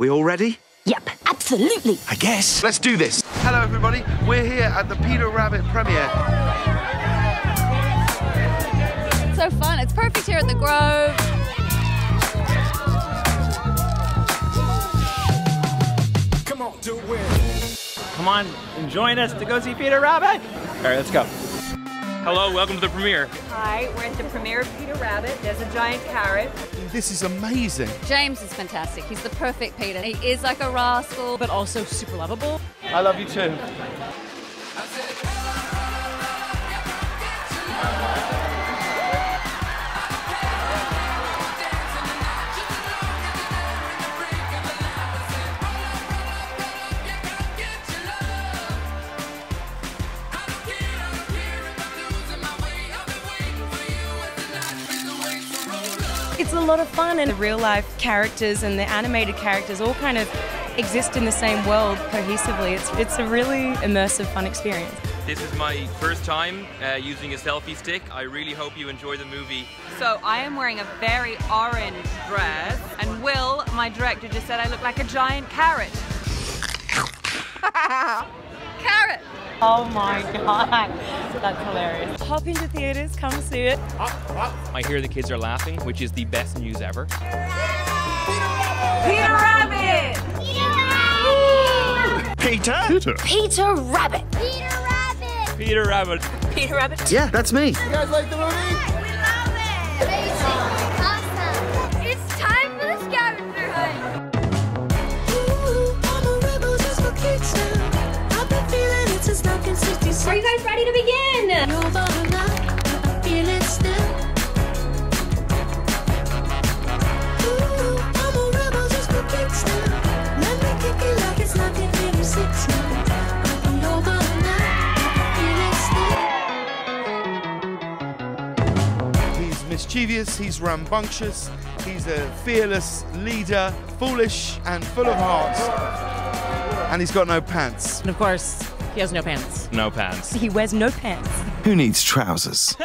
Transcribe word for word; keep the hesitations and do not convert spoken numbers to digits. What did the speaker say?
We all ready? Yep, absolutely. I guess. Let's do this. Hello, everybody. We're here at the Peter Rabbit premiere. It's so fun. It's perfect here at the Grove. Come on and join us to go see Peter Rabbit. All right, let's go. Hello, welcome to the premiere. Hi, we're at the premiere of Peter Rabbit. There's a giant carrot. This is amazing. James is fantastic. He's the perfect Peter. He is like a rascal, but also super lovable. I love you too. It's a lot of fun, and the real-life characters and the animated characters all kind of exist in the same world cohesively. It's, it's a really immersive, fun experience. This is my first time uh, using a selfie stick. I really hope you enjoy the movie. So I am wearing a very orange dress, and Will, my director, just said I look like a giant carrot. Carrot! Oh my God, that's hilarious. Hop into theaters, come see it. I hear the kids are laughing, which is the best news ever. Peter Rabbit! Peter Rabbit! Peter? Peter? Peter Rabbit! Peter Rabbit! Peter Rabbit! Peter Rabbit? Yeah, that's me. You guys like the movie? We love it! Amazing! Awesome! It's time for the scavenger hunt! Are you guys ready to begin? He's mischievous, he's rambunctious, he's a fearless leader, foolish and full of heart. And he's got no pants. And of course, he has no pants. No pants. He wears no pants. Who needs trousers?